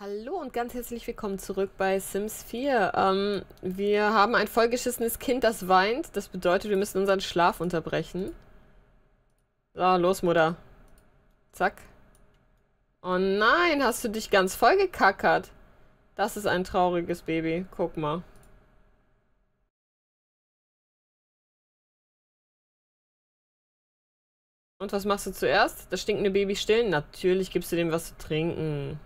Hallo und ganz herzlich willkommen zurück bei Sims 4. Wir haben ein vollgeschissenes Kind, das weint. Das bedeutet, wir müssen unseren Schlaf unterbrechen. So, los, Mutter. Zack. Oh nein, hast du dich ganz voll gekackert. Das ist ein trauriges Baby. Guck mal. Und was machst du zuerst? Das stinkende Baby stillen? Natürlich gibst du dem was zu trinken.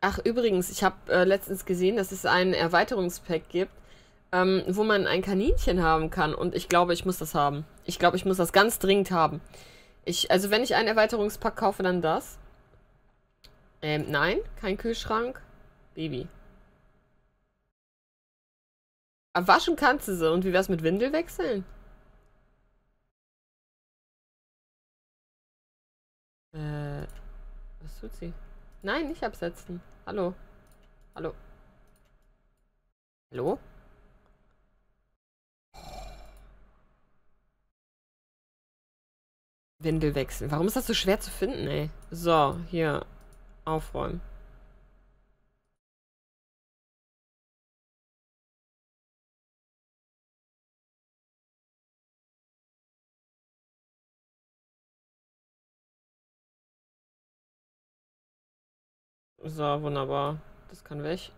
Ach, übrigens, ich habe letztens gesehen, dass es einen Erweiterungspack gibt, wo man ein Kaninchen haben kann. Und ich glaube, ich muss das haben. Ich glaube, ich muss das ganz dringend haben. Also wenn ich einen Erweiterungspack kaufe, dann das. Nein, kein Kühlschrank. Baby. Aber waschen kannst du sie. Und wie wär's mit Windel wechseln? Was tut sie? Nein, nicht absetzen. Hallo. Hallo. Hallo? Windel wechseln. Warum ist das so schwer zu finden, ey? So, hier. Aufräumen. So, wunderbar. Das kann weg.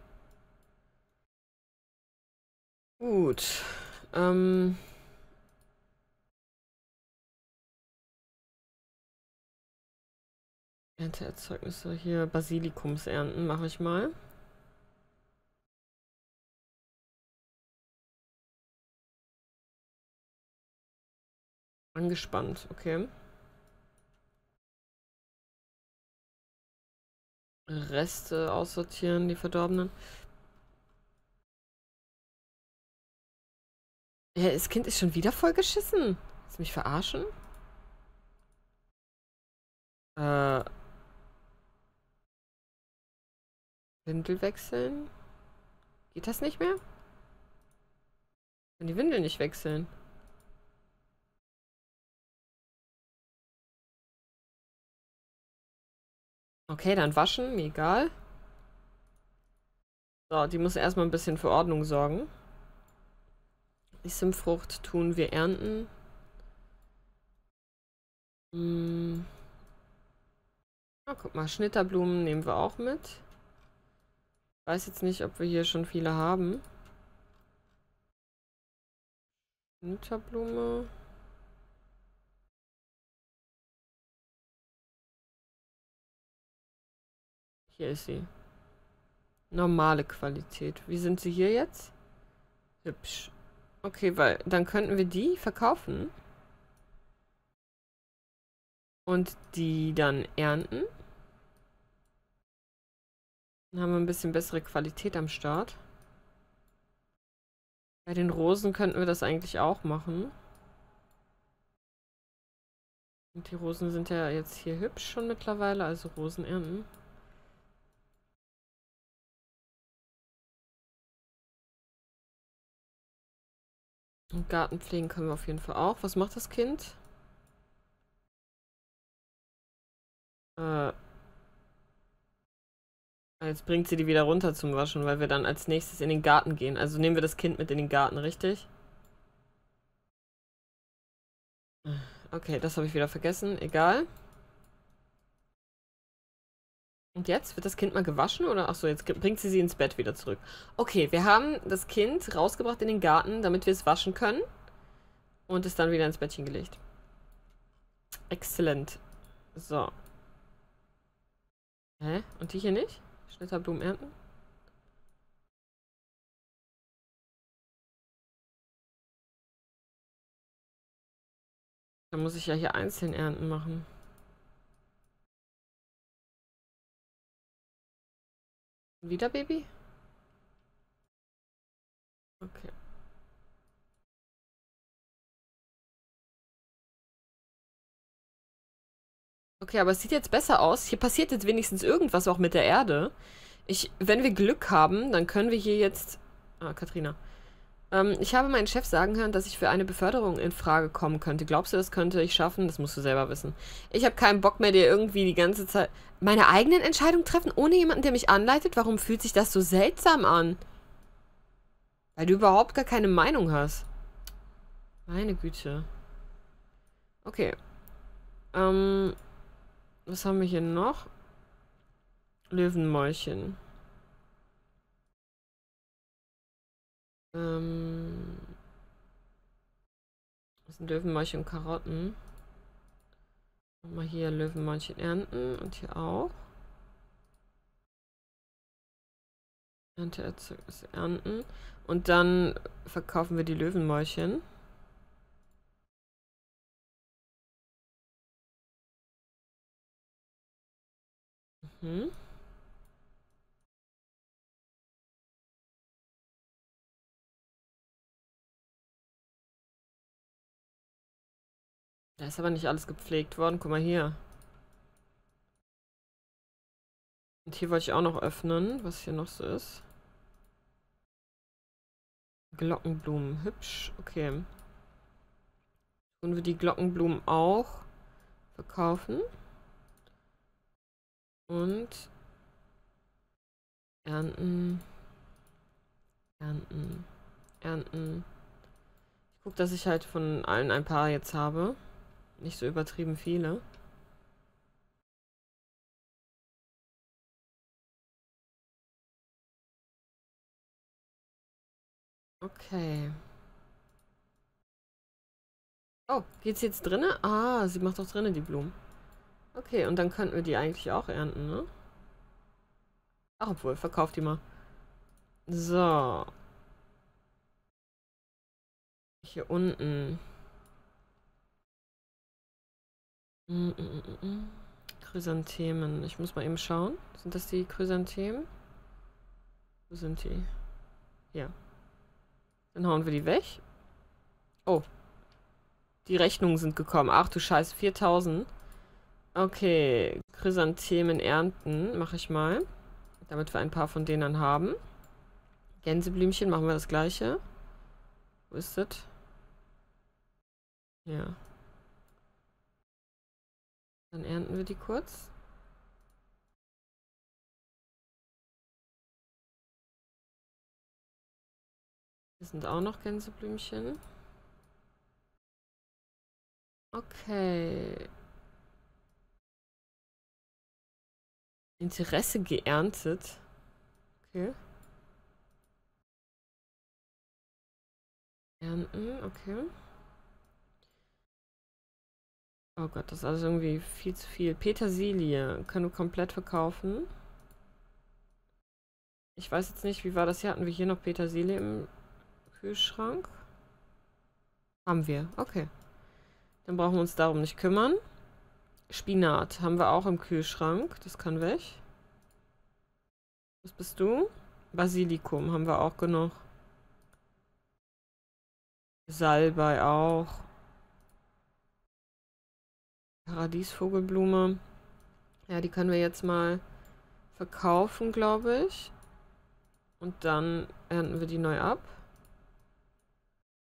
Gut. Ernteerzeugnisse hier, Basilikumsernten mache ich mal. Angespannt, okay. Reste aussortieren, die verdorbenen. Ja, das Kind ist schon wieder voll geschissen. Willst du mich verarschen? Windel wechseln? Geht das nicht mehr? Ich kann die Windel nicht wechseln. Okay, dann waschen, mir egal. So, die muss erstmal ein bisschen für Ordnung sorgen. Die Simfrucht tun wir ernten. Ja, guck mal, Schnitterblumen nehmen wir auch mit. Ich weiß jetzt nicht, ob wir hier schon viele haben. Winterblume. Hier ist sie. Normale Qualität. Wie sind sie hier jetzt? Hübsch. Okay, weil dann könnten wir die verkaufen. Und die dann ernten. Dann haben wir ein bisschen bessere Qualität am Start. Bei den Rosen könnten wir das eigentlich auch machen. Und die Rosen sind ja jetzt hier hübsch schon mittlerweile, also Rosen ernten. Und Garten pflegen können wir auf jeden Fall auch. Was macht das Kind? Jetzt bringt sie die wieder runter zum Waschen, weil wir dann als nächstes in den Garten gehen. Also nehmen wir das Kind mit in den Garten, richtig? Okay, das habe ich wieder vergessen. Egal. Und jetzt? Wird das Kind mal gewaschen? Oder? Achso, jetzt bringt sie ins Bett wieder zurück. Okay, wir haben das Kind rausgebracht in den Garten, damit wir es waschen können. Und es dann wieder ins Bettchen gelegt. Exzellent. So. Hä? Und die hier nicht? Schnitterblumen ernten. Dann muss ich ja hier einzeln ernten machen. Wieder Baby? Okay. Okay, aber es sieht jetzt besser aus. Hier passiert jetzt wenigstens irgendwas auch mit der Erde. Wenn wir Glück haben, dann können wir hier jetzt... Ah, Katrina. Ich habe meinen Chef sagen hören, dass ich für eine Beförderung in Frage kommen könnte. Glaubst du, das könnte ich schaffen? Das musst du selber wissen. Ich habe keinen Bock mehr, dir irgendwie die ganze Zeit... Meine eigenen Entscheidungen treffen, ohne jemanden, der mich anleitet? Warum fühlt sich das so seltsam an? Weil du überhaupt gar keine Meinung hast. Meine Güte. Okay. Was haben wir hier noch? Löwenmäulchen. Das sind Löwenmäulchen und Karotten. Nochmal hier Löwenmäulchen ernten und hier auch. Ernteerzeugnis ernten. Und dann verkaufen wir die Löwenmäulchen. Mhm. Da ist aber nicht alles gepflegt worden. Guck mal hier. Und hier wollte ich auch noch öffnen, was hier noch so ist. Glockenblumen. Hübsch. Okay. Tun wir die Glockenblumen auch verkaufen. Und ernten. Ernten. Ernten. Ich gucke, dass ich halt von allen ein paar jetzt habe. Nicht so übertrieben viele. Okay. Oh, geht's jetzt drinne? Ah, sie macht doch drinne die Blumen. Okay, und dann könnten wir die eigentlich auch ernten, ne? Ach, obwohl, verkauft die mal. So. Hier unten. Chrysanthemen. Ich muss mal eben schauen. Sind das die Chrysanthemen? Wo sind die? Ja. Dann hauen wir die weg. Oh. Die Rechnungen sind gekommen. Ach du Scheiße, 4000. Okay. Chrysanthemen ernten mache ich mal. Damit wir ein paar von denen dann haben. Gänseblümchen machen wir das gleiche. Wo ist das? Ja. Dann ernten wir die kurz. Hier sind auch noch Gänseblümchen. Okay. Interesse geerntet. Okay. Ernten, okay. Oh Gott, das ist alles irgendwie viel zu viel. Petersilie können wir komplett verkaufen. Ich weiß jetzt nicht, wie war das hier? Hatten wir hier noch Petersilie im Kühlschrank? Haben wir, okay. Dann brauchen wir uns darum nicht kümmern. Spinat haben wir auch im Kühlschrank. Das kann weg. Was bist du? Basilikum haben wir auch genug. Salbei auch. Paradiesvogelblume. Ja, die können wir jetzt mal verkaufen, glaube ich. Und dann ernten wir die neu ab.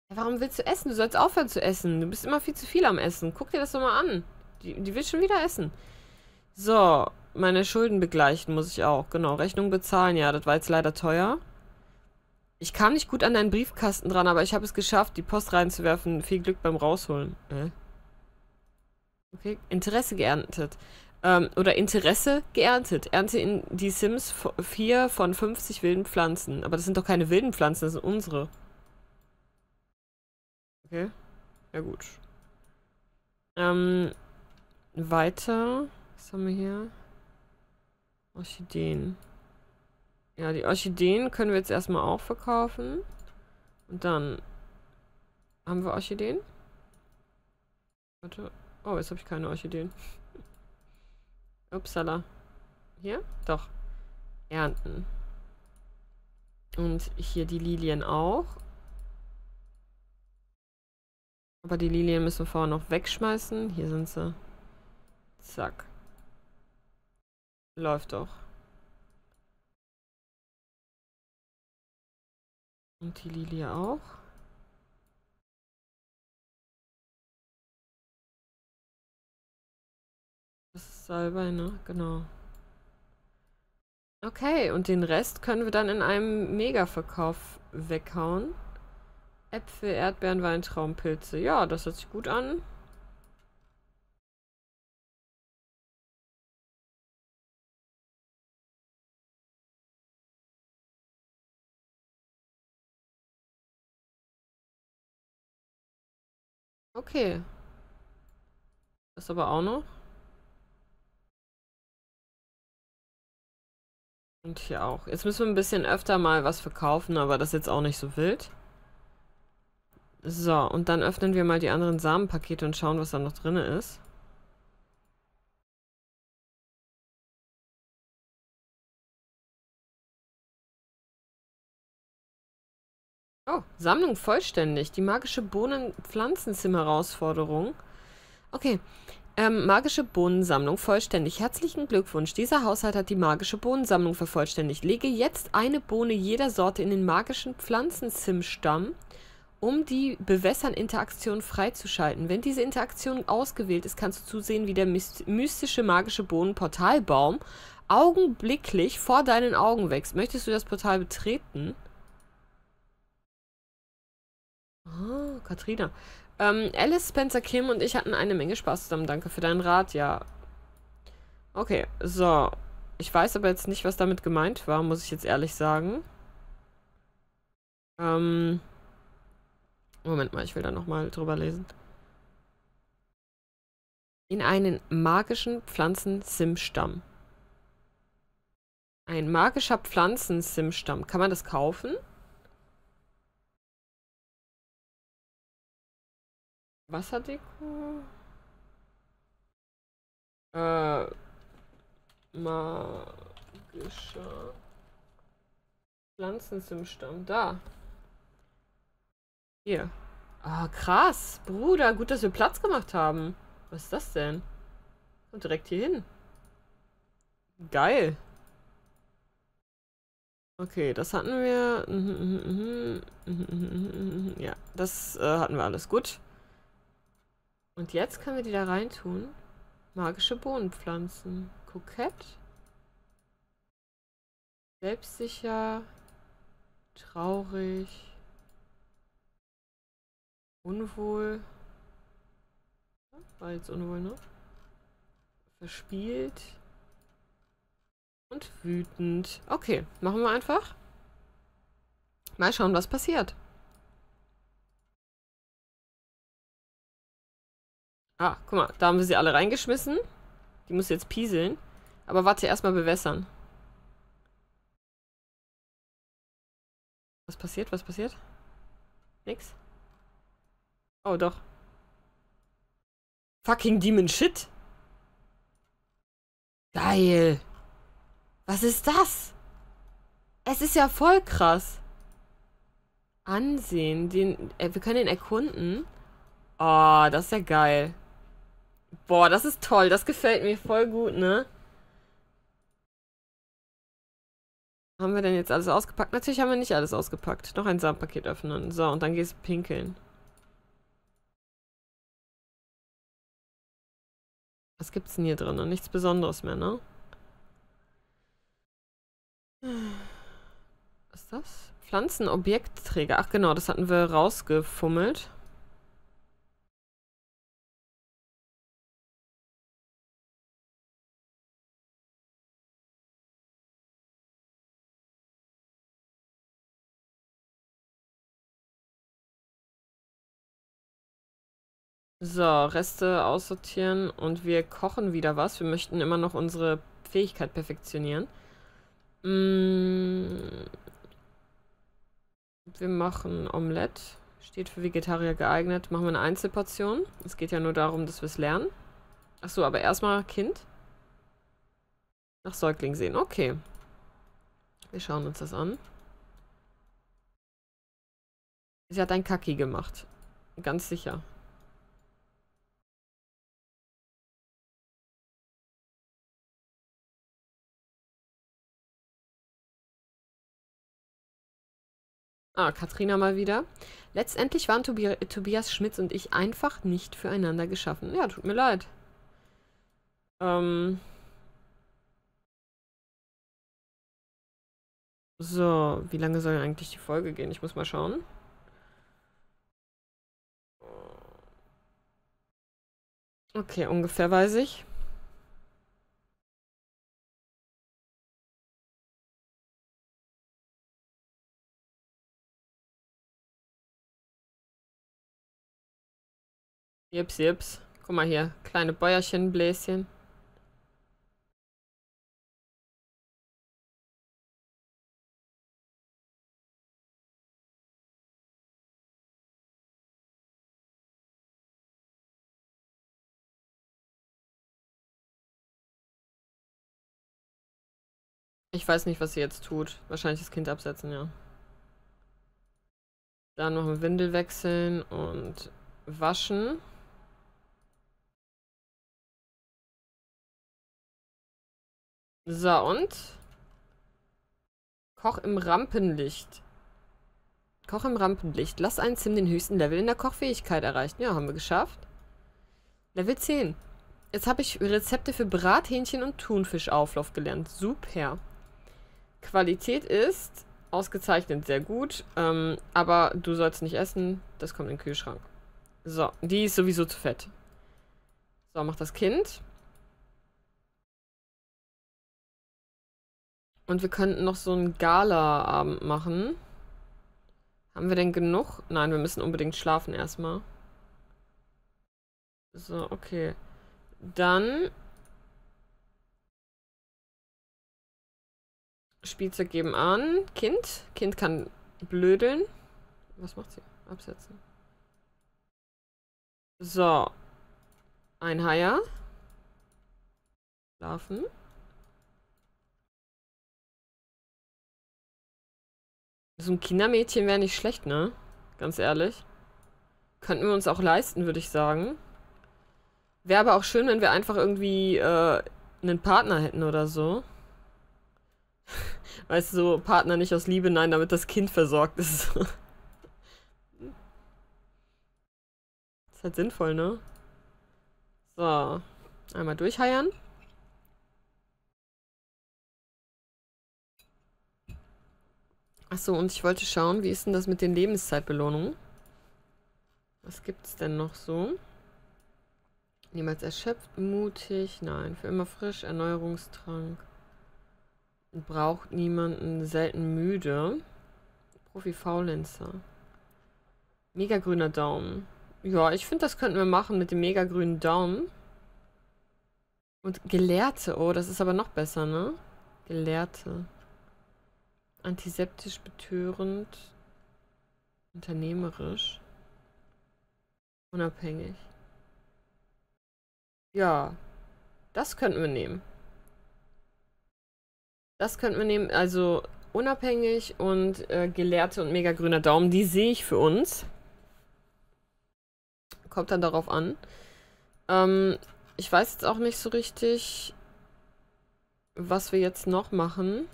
Ja, warum willst du essen? Du sollst aufhören zu essen. Du bist immer viel zu viel am Essen. Guck dir das doch mal an. Die will schon wieder essen. So, meine Schulden begleichen muss ich auch. Genau, Rechnung bezahlen. Ja, das war jetzt leider teuer. Ich kam nicht gut an deinen Briefkasten dran, aber ich habe es geschafft, die Post reinzuwerfen. Viel Glück beim Rausholen. Okay, Interesse geerntet. Oder Interesse geerntet. Ernte in die Sims 4 von 50 wilden Pflanzen. Aber das sind doch keine wilden Pflanzen, das sind unsere. Okay, ja gut. Weiter. Was haben wir hier? Orchideen. Ja, die Orchideen können wir jetzt erstmal auch verkaufen. Und dann haben wir Orchideen. Warte. Oh, jetzt habe ich keine Orchideen. Upsala. Hier? Doch. Ernten. Und hier die Lilien auch. Aber die Lilien müssen wir vorher noch wegschmeißen. Hier sind sie. Zack. Läuft doch. Und die Lilie auch. Das ist Salbei, ne? Genau. Okay, und den Rest können wir dann in einem Mega-Verkauf weghauen. Äpfel, Erdbeeren, Weintraubenpilze. Ja, das hört sich gut an. Okay. Das aber auch noch. Und hier auch. Jetzt müssen wir ein bisschen öfter mal was verkaufen, aber das ist jetzt auch nicht so wild. So, und dann öffnen wir mal die anderen Samenpakete und schauen, was da noch drin ist. Oh, Sammlung vollständig. Die magische Bohnen-Pflanzenzimmer-Herausforderung. Okay, magische Bohnensammlung vollständig. Herzlichen Glückwunsch. Dieser Haushalt hat die magische Bohnensammlung vervollständigt. Lege jetzt eine Bohne jeder Sorte in den magischen Pflanzenzimmerstamm, um die Bewässern-Interaktion freizuschalten. Wenn diese Interaktion ausgewählt ist, kannst du zusehen, wie der mystische magische Bohnenportalbaum augenblicklich vor deinen Augen wächst. Möchtest du das Portal betreten? Oh, Katrina. Alice, Spencer, Kim und ich hatten eine Menge Spaß zusammen. Danke für deinen Rat, ja. Okay, so. Ich weiß aber jetzt nicht, was damit gemeint war, muss ich jetzt ehrlich sagen. Moment mal, ich will da nochmal drüber lesen. In einen magischen Pflanzen-Sim-Stamm. Ein magischer Pflanzen-Sim-Stamm. Kann man das kaufen? Wasserdeko? Magischer Pflanzensimstamm. Da. Hier. Ah, krass. Bruder, gut, dass wir Platz gemacht haben. Was ist das denn? Und direkt hier hin. Geil. Okay, das hatten wir. Ja, das hatten wir alles. Gut. Und jetzt können wir die da reintun. Magische Bohnenpflanzen. Kokett. Selbstsicher. Traurig. Unwohl. War jetzt unwohl, ne? Verspielt. Und wütend. Okay, machen wir einfach. Mal schauen, was passiert. Ah, guck mal, da haben wir sie alle reingeschmissen. Die muss jetzt pieseln. Aber warte, erstmal bewässern. Was passiert? Was passiert? Nix. Oh, doch. Fucking Demon Shit. Geil. Was ist das? Es ist ja voll krass. Ansehen. Wir können den erkunden. Oh, das ist ja geil. Boah, das ist toll. Das gefällt mir voll gut, ne? Haben wir denn jetzt alles ausgepackt? Natürlich haben wir nicht alles ausgepackt. Noch ein Samenpaket öffnen. So, und dann gehst du pinkeln. Was gibt's denn hier drin? Nichts Besonderes mehr, ne? Was ist das? Pflanzenobjektträger. Ach genau, das hatten wir rausgefummelt. So, Reste aussortieren und wir kochen wieder was. Wir möchten immer noch unsere Fähigkeit perfektionieren. Wir machen Omelette. Steht für Vegetarier geeignet. Machen wir eine Einzelportion. Es geht ja nur darum, dass wir es lernen. Achso, aber erstmal Kind. Nach Säugling sehen. Okay. Wir schauen uns das an. Sie hat ein Kaki gemacht. Ganz sicher. Ah, Katrina mal wieder. Letztendlich waren Tobias, Schmitz und ich einfach nicht füreinander geschaffen. Ja, tut mir leid. So, wie lange soll eigentlich die Folge gehen? Ich muss mal schauen. Okay, ungefähr weiß ich. Jips, jips. Guck mal hier, kleine Bäuerchen, Bläschen. Ich weiß nicht, was sie jetzt tut. Wahrscheinlich das Kind absetzen, ja. Dann noch eine Windel wechseln und waschen. So, und? Koch im Rampenlicht. Koch im Rampenlicht. Lass einen Sim den höchsten Level in der Kochfähigkeit erreichen. Ja, haben wir geschafft. Level 10. Jetzt habe ich Rezepte für Brathähnchen und Thunfischauflauf gelernt. Super. Qualität ist ausgezeichnet, sehr gut. Aber du sollst nicht essen, das kommt in den Kühlschrank. So, die ist sowieso zu fett. So, macht das Kind. Und wir könnten noch so einen Gala-Abend machen. Haben wir denn genug? Nein, wir müssen unbedingt schlafen erstmal. So, okay. Dann Spielzeug geben an. Kind. Kind kann blödeln. Was macht sie? Absetzen. So. Ein Haier. Schlafen. So ein Kindermädchen wäre nicht schlecht, ne? Ganz ehrlich. Könnten wir uns auch leisten, würde ich sagen. Wäre aber auch schön, wenn wir einfach irgendwie einen Partner hätten oder so. Weißt du, so Partner nicht aus Liebe, nein, damit das Kind versorgt ist. Ist halt sinnvoll, ne? So, einmal durchheiern. Achso, und ich wollte schauen, wie ist denn das mit den Lebenszeitbelohnungen? Was gibt's denn noch so? Niemals erschöpft, mutig, nein, für immer frisch, Erneuerungstrank. Braucht niemanden, selten müde. Profi-Faulenzer. Mega grüner Daumen. Ja, ich finde, das könnten wir machen mit dem mega grünen Daumen. Und Gelehrte, oh, das ist aber noch besser, ne? Gelehrte. Antiseptisch, betörend, unternehmerisch, unabhängig. Ja, das könnten wir nehmen. Das könnten wir nehmen, also unabhängig und Gelehrte und mega grüner Daumen, die sehe ich für uns. Kommt dann darauf an. Ich weiß jetzt auch nicht so richtig, was wir jetzt noch machen.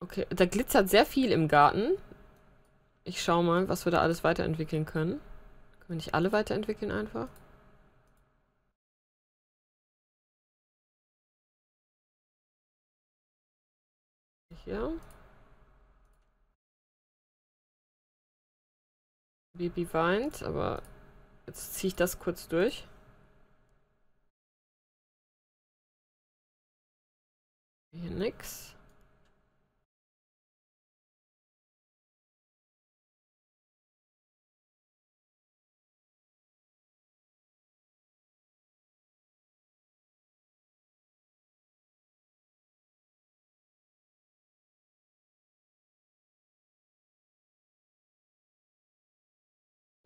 Okay, da glitzert sehr viel im Garten. Ich schau mal, was wir da alles weiterentwickeln können. Können wir nicht alle weiterentwickeln einfach? Hier. Baby weint, aber jetzt ziehe ich das kurz durch. Hier nix.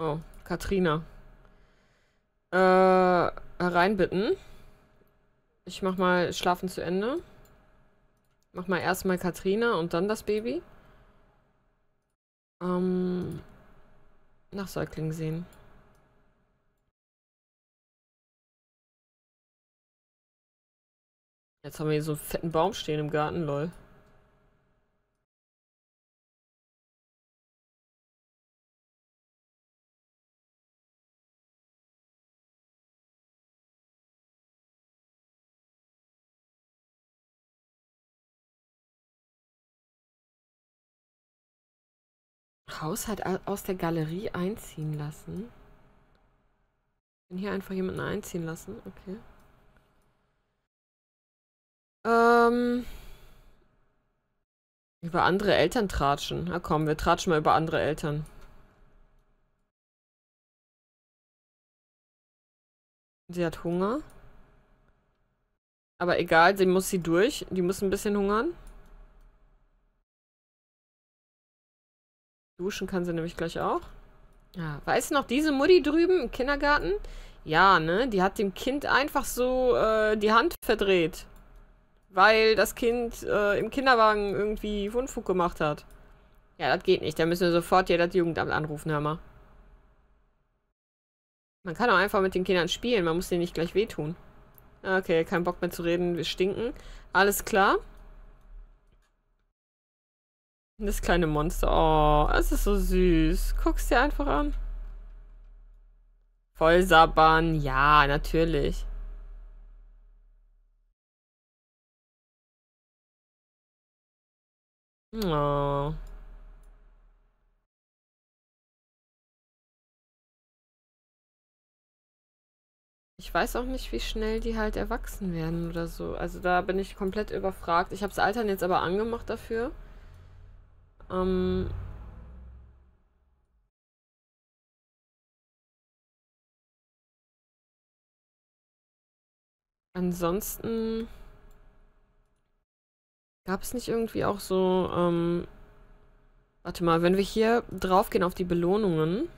Oh, Katrina. Hereinbitten. Ich mach mal Schlafen zu Ende. Mach mal erstmal Katrina und dann das Baby. Nach Säugling sehen. Jetzt haben wir hier so einen fetten Baum stehen im Garten, lol. Haushalt aus der Galerie einziehen lassen. Ich kann hier einfach jemanden einziehen lassen. Okay. Über andere Eltern tratschen. Na komm, wir tratschen mal über andere Eltern. Sie hat Hunger. Aber egal, sie muss sie durch. Die muss ein bisschen hungern. Duschen kann sie nämlich gleich auch. Ja, weißt du noch, diese Mutti drüben im Kindergarten? Ja, ne? Die hat dem Kind einfach so die Hand verdreht. Weil das Kind im Kinderwagen irgendwie Unfug gemacht hat. Ja, das geht nicht. Da müssen wir sofort hier das Jugendamt anrufen, hör mal. Man kann auch einfach mit den Kindern spielen. Man muss denen nicht gleich wehtun. Okay, kein Bock mehr zu reden. Wir stinken. Alles klar. Das kleine Monster. Oh, es ist so süß. Guck's dir einfach an. Voll sabbern. Ja, natürlich. Oh. Ich weiß auch nicht, wie schnell die halt erwachsen werden oder so. Also da bin ich komplett überfragt. Ich habe das Altern jetzt aber angemacht dafür. Ansonsten gab es nicht irgendwie auch so, warte mal, wenn wir hier drauf gehen auf die Belohnungen.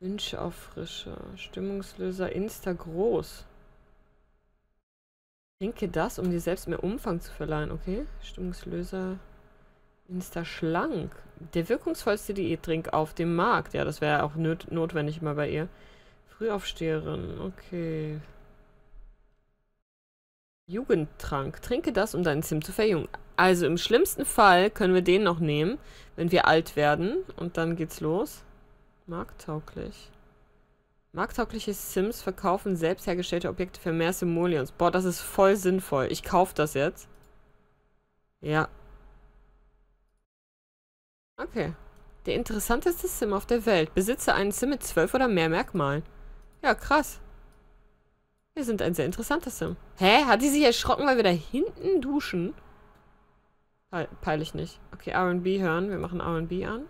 Wünsche auf Frische, Stimmungslöser, Insta groß. Trinke das, um dir selbst mehr Umfang zu verleihen, okay? Stimmungslöser. Insta schlank. Der wirkungsvollste Diätdrink auf dem Markt. Ja, das wäre auch notwendig mal bei ihr. Frühaufsteherin. Okay. Jugendtrank. Trinke das, um deinen Sim zu verjüngen. Also im schlimmsten Fall können wir den noch nehmen, wenn wir alt werden. Und dann geht's los. Markttauglich. Markttaugliche Sims verkaufen selbst hergestellte Objekte für mehr Simoleons. Boah, das ist voll sinnvoll. Ich kaufe das jetzt. Ja. Okay. Der interessanteste Sim auf der Welt. Besitze einen Sim mit 12 oder mehr Merkmalen. Ja, krass. Wir sind ein sehr interessanter Sim. Hä? Hat die sich erschrocken, weil wir da hinten duschen? Peil ich nicht. Okay, R&B hören. Wir machen R&B an.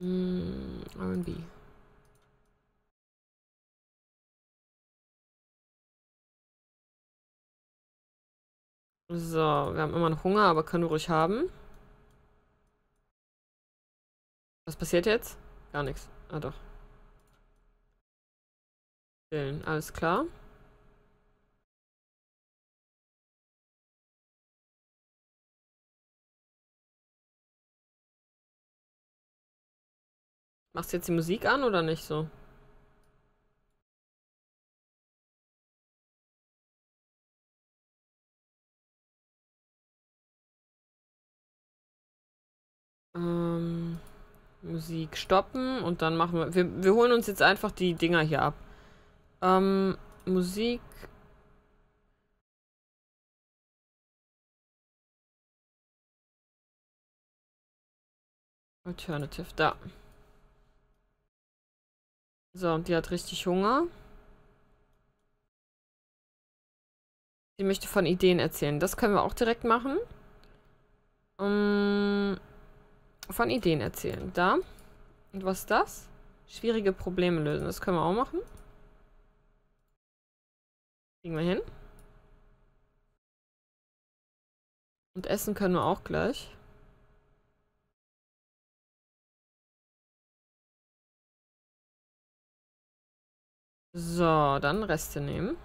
R&B. So, wir haben immer noch Hunger, aber können wir ruhig haben. Was passiert jetzt? Gar nichts. Ah, doch. Stillen, alles klar. Machst du jetzt die Musik an oder nicht so? Musik stoppen und dann machen wir... Wir holen uns jetzt einfach die Dinger hier ab. Musik... Alternative, da. So, und die hat richtig Hunger. Sie möchte von Ideen erzählen. Das können wir auch direkt machen. Von Ideen erzählen. Da. Und was ist das? Schwierige Probleme lösen. Das können wir auch machen. Kriegen wir hin. Und essen können wir auch gleich. So, dann Reste nehmen.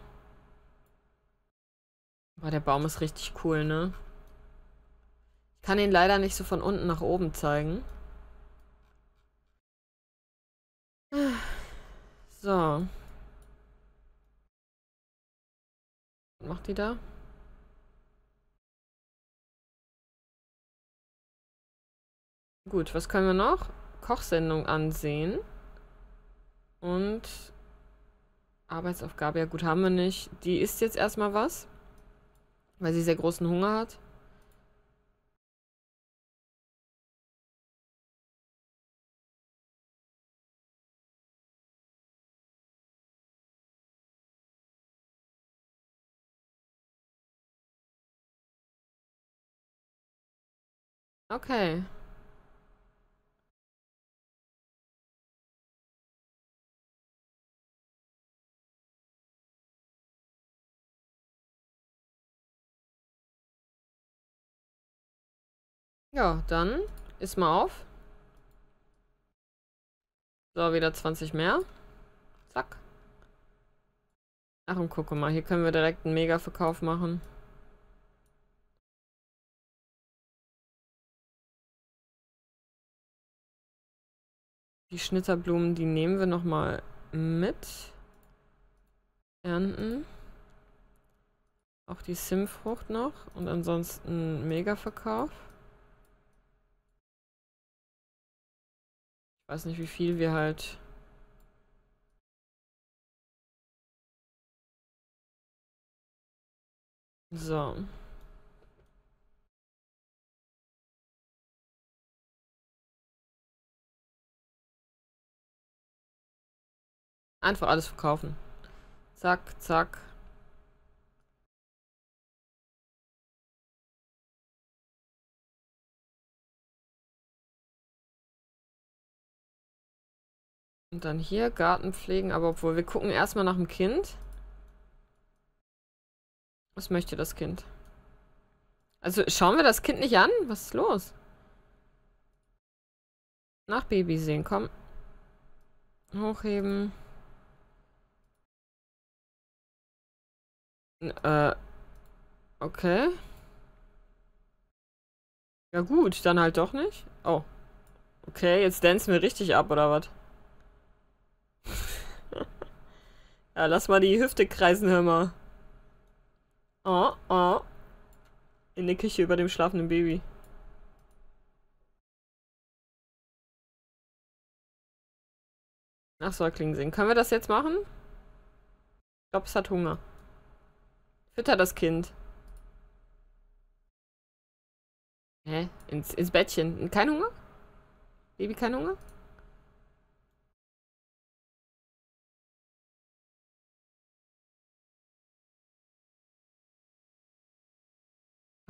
Boah, der Baum ist richtig cool, ne? Ich kann ihn leider nicht so von unten nach oben zeigen. So. Was macht die da? Gut, was können wir noch? Kochsendung ansehen. Und Arbeitsaufgabe, ja gut, haben wir nicht. Die isst jetzt erstmal was, weil sie sehr großen Hunger hat. Okay. Ja, dann isst mal auf. So, wieder 20 mehr. Zack. Ach, und guck mal, hier können wir direkt einen Mega-Verkauf machen. Die Schnitterblumen, die nehmen wir nochmal mit. Ernten. Auch die Simfrucht noch. Und ansonsten Mega-Verkauf. Ich weiß nicht, wie viel wir halt... So. Einfach alles verkaufen. Zack, zack. Und dann hier Garten pflegen, aber obwohl wir gucken erstmal nach dem Kind. Was möchte das Kind? Also schauen wir das Kind nicht an? Was ist los? Nach Baby sehen, komm. Hochheben. Okay. Ja gut, dann halt doch nicht. Oh. Okay, jetzt dancen wir richtig ab, oder was? Ja, lass mal die Hüfte kreisen, hör mal. Oh, oh. In der Küche über dem schlafenden Baby. Nach Säugling sehen. Können wir das jetzt machen? Ich glaube, es hat Hunger. Fütter das Kind. Hä? Ins Bettchen. Kein Hunger? Baby, kein Hunger?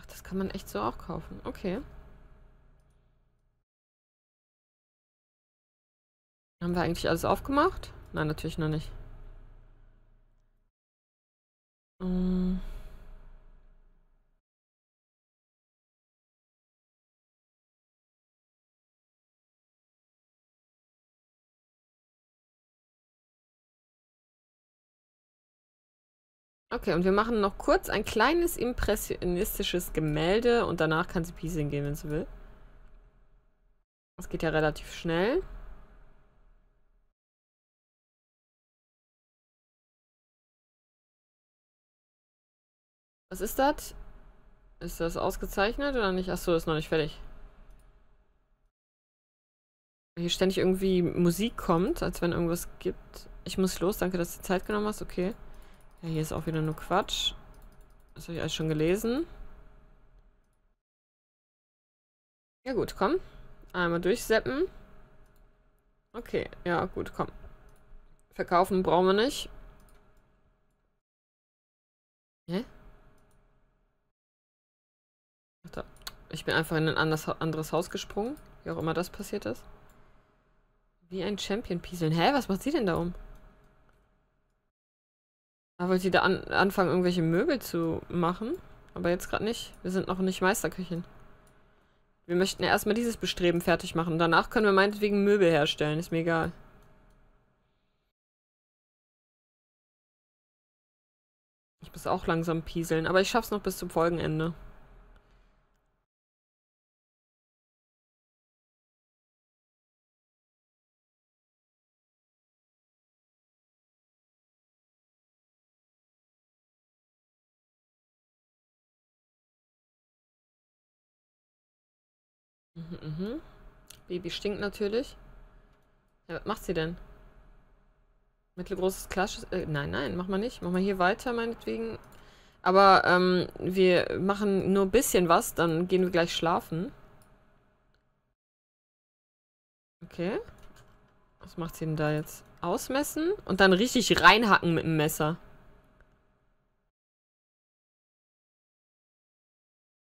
Das kann man echt so auch kaufen. Okay. Haben wir eigentlich alles aufgemacht? Nein, natürlich noch nicht. Okay, und wir machen noch kurz ein kleines impressionistisches Gemälde und danach kann sie pieseln gehen, wenn sie will. Das geht ja relativ schnell. Was ist das? Ist das ausgezeichnet oder nicht? Achso, ist noch nicht fertig. Weil hier ständig irgendwie Musik kommt, als wenn irgendwas gibt. Ich muss los, danke, dass du Zeit genommen hast. Okay. Ja, hier ist auch wieder nur Quatsch. Das habe ich alles schon gelesen. Ja gut, komm. Einmal durchseppen. Okay, ja gut, komm. Verkaufen brauchen wir nicht. Hä? Ach da. Ich bin einfach in ein anderes Haus gesprungen. Wie auch immer das passiert ist. Wie ein Champion pieseln. Hä, was macht sie denn da um? Da wollte sie da anfangen, irgendwelche Möbel zu machen. Aber jetzt gerade nicht. Wir sind noch nicht Meisterköchin. Wir möchten ja erstmal dieses Bestreben fertig machen. Danach können wir meinetwegen Möbel herstellen. Ist mir egal. Ich muss auch langsam pieseln. Aber ich schaff's noch bis zum Folgenende. Baby stinkt natürlich. Ja, was macht sie denn? Mittelgroßes Clash? Nein, nein, mach mal nicht. Mach mal hier weiter, meinetwegen. Aber wir machen nur ein bisschen was, dann gehen wir gleich schlafen. Okay. Was macht sie denn da jetzt? Ausmessen und dann richtig reinhacken mit dem Messer.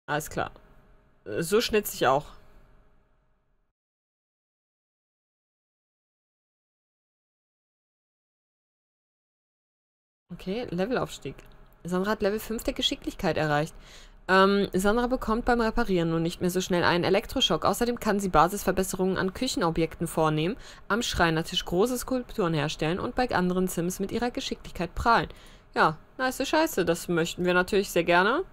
Alles klar. So schnitze ich auch. Okay, Levelaufstieg. Sandra hat Level 5 der Geschicklichkeit erreicht. Sandra bekommt beim Reparieren nun nicht mehr so schnell einen Elektroschock. Außerdem kann sie Basisverbesserungen an Küchenobjekten vornehmen, am Schreinertisch große Skulpturen herstellen und bei anderen Sims mit ihrer Geschicklichkeit prahlen. Ja, nice Scheiße, das möchten wir natürlich sehr gerne.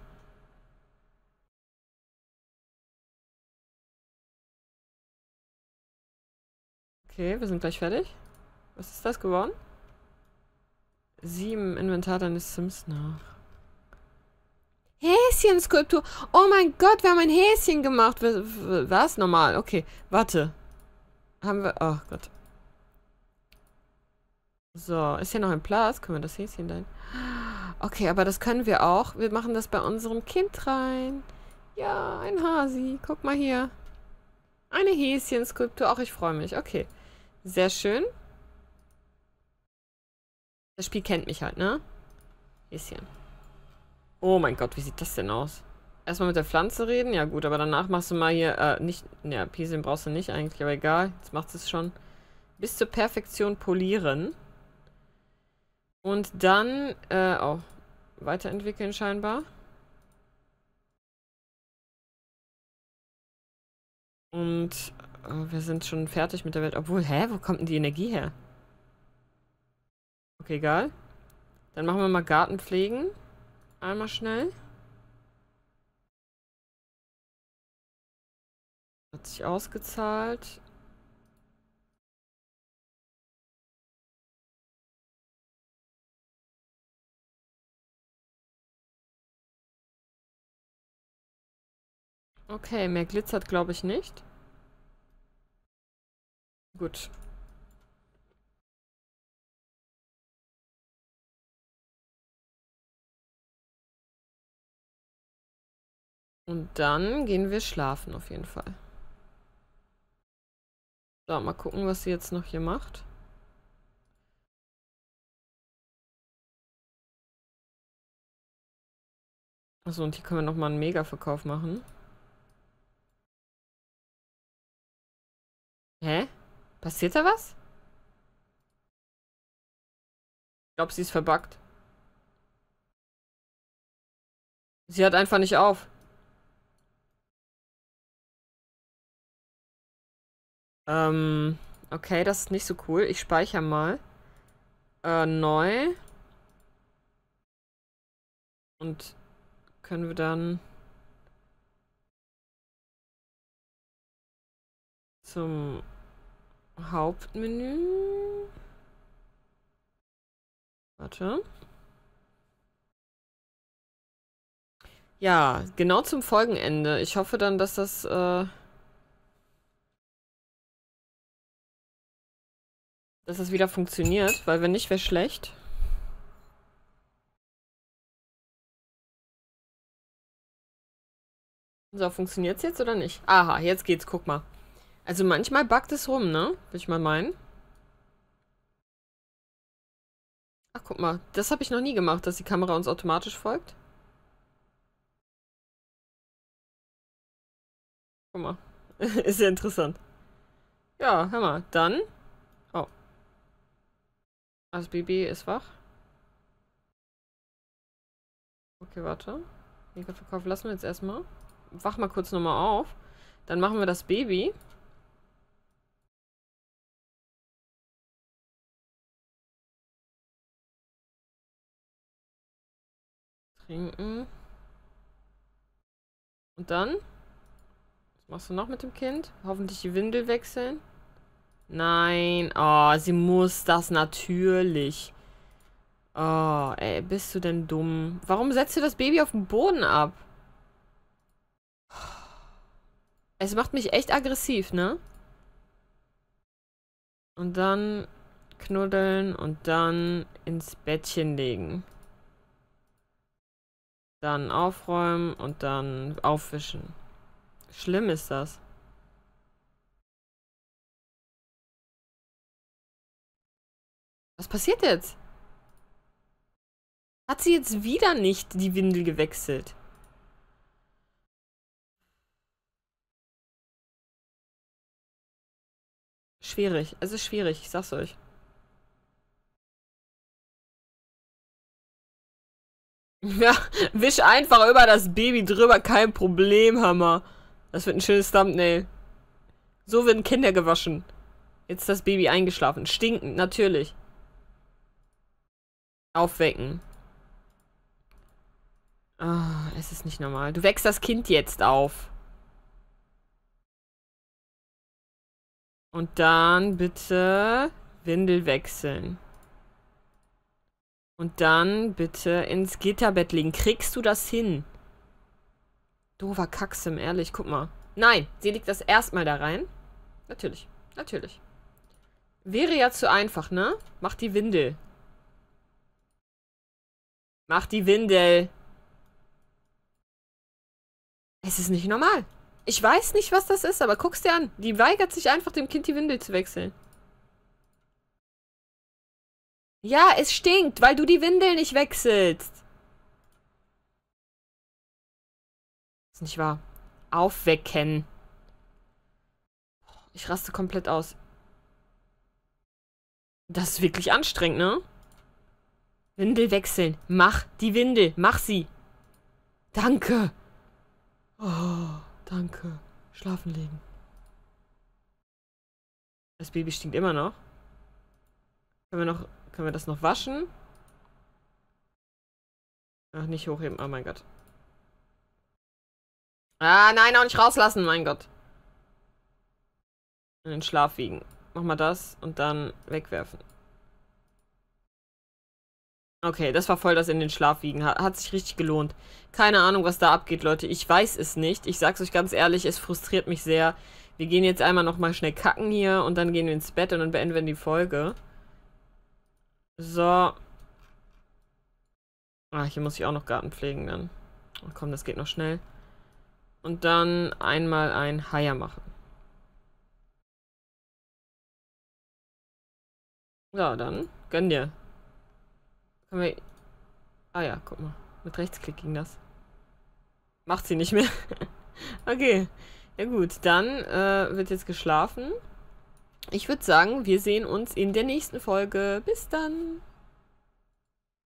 Okay, wir sind gleich fertig. Was ist das geworden? 7 Inventar deines Sims nach. Häschen-Skulptur. Oh mein Gott, wir haben ein Häschen gemacht. Was? Normal. Okay, warte. Haben wir... Oh Gott. So, ist hier noch ein Platz? Können wir das Häschen rein? Okay, aber das können wir auch. Wir machen das bei unserem Kind rein. Ja, ein Hasi. Guck mal hier. Eine Häschen-Skulptur. Auch ich freue mich. Okay, sehr schön. Das Spiel kennt mich halt, ne? Häschen. Oh mein Gott, wie sieht das denn aus? Erstmal mit der Pflanze reden? Ja gut, aber danach machst du mal hier, nicht, ja, Pieseln brauchst du nicht eigentlich, aber egal. Jetzt macht es schon bis zur Perfektion polieren. Und dann, auch weiterentwickeln scheinbar. Und wir sind schon fertig mit der Welt. Obwohl, hä? Wo kommt denn die Energie her? Okay, egal. Dann machen wir mal Gartenpflegen. Einmal schnell. Hat sich ausgezahlt. Okay, mehr glitzert, glaube ich, nicht. Gut. Und dann gehen wir schlafen auf jeden Fall. So, mal gucken, was sie jetzt noch hier macht. Achso, und hier können wir nochmal einen Mega-Verkauf machen. Hä? Passiert da was? Ich glaube, sie ist verbuggt. Sie hört einfach nicht auf. Okay, das ist nicht so cool. Ich speichere mal. Neu. Und können wir dann zum Hauptmenü. Warte. Ja, genau zum Folgenende. Ich hoffe dann, dass das, dass es wieder funktioniert, weil wenn nicht, wäre schlecht. So, funktioniert es jetzt oder nicht? Aha, jetzt geht's, guck mal. Also manchmal buggt es rum, ne? Würde ich mal meinen. Ach, guck mal, das habe ich noch nie gemacht, dass die Kamera uns automatisch folgt. Guck mal, ist ja interessant. Ja, hör mal, dann... Das Baby ist wach. Okay, warte. Mega-Verkauf lassen wir jetzt erstmal. Wach mal kurz nochmal auf. Dann machen wir das Baby. Trinken. Und dann? Was machst du noch mit dem Kind? Hoffentlich die Windel wechseln. Nein. Oh, sie muss das natürlich. Oh, ey, bist du denn dumm? Warum setzt du das Baby auf den Boden ab? Es macht mich echt aggressiv, ne? Und dann knuddeln und dann ins Bettchen legen. Dann aufräumen und dann aufwischen. Schlimm ist das. Was passiert jetzt? Hat sie jetzt wieder nicht die Windel gewechselt? Schwierig. Es ist schwierig, ich sag's euch. Ja, wisch einfach über das Baby drüber, kein Problem, Hammer. Das wird ein schönes Thumbnail. So werden Kinder gewaschen. Jetzt ist das Baby eingeschlafen. Stinkend, natürlich. Aufwecken. Ah, es ist nicht normal. Du wächst das Kind jetzt auf. Und dann bitte Windel wechseln. Und dann bitte ins Gitterbett legen. Kriegst du das hin? Dover Kaxim, ehrlich, guck mal. Nein, sie legt das erstmal da rein. Natürlich, natürlich. Wäre ja zu einfach, ne? Mach die Windel. Mach die Windel. Es ist nicht normal. Ich weiß nicht, was das ist, aber guck's dir an. Die weigert sich einfach, dem Kind die Windel zu wechseln. Ja, es stinkt, weil du die Windel nicht wechselst. Ist nicht wahr. Aufwecken. Ich raste komplett aus. Das ist wirklich anstrengend, ne? Windel wechseln. Mach die Windel. Mach sie. Danke. Oh, danke. Schlafen legen. Das Baby stinkt immer noch. Können wir das noch waschen? Ach, nicht hochheben. Oh mein Gott. Ah, nein, auch nicht rauslassen. Mein Gott. In den Schlaf wiegen. Mach mal das und dann wegwerfen. Okay, das war voll das in den Schlaf wiegen. Hat sich richtig gelohnt. Keine Ahnung, was da abgeht, Leute. Ich weiß es nicht. Ich sag's euch ganz ehrlich, es frustriert mich sehr. Wir gehen jetzt einmal nochmal schnell kacken hier und dann gehen wir ins Bett und dann beenden wir die Folge. So. Ah, hier muss ich auch noch Garten pflegen dann. Oh, komm, das geht noch schnell. Und dann einmal ein Haier machen. So, dann gönn dir. Können wir... Ah ja, guck mal. Mit Rechtsklick ging das. Macht sie nicht mehr. Okay. Ja gut, dann wird jetzt geschlafen. Ich würde sagen, wir sehen uns in der nächsten Folge. Bis dann!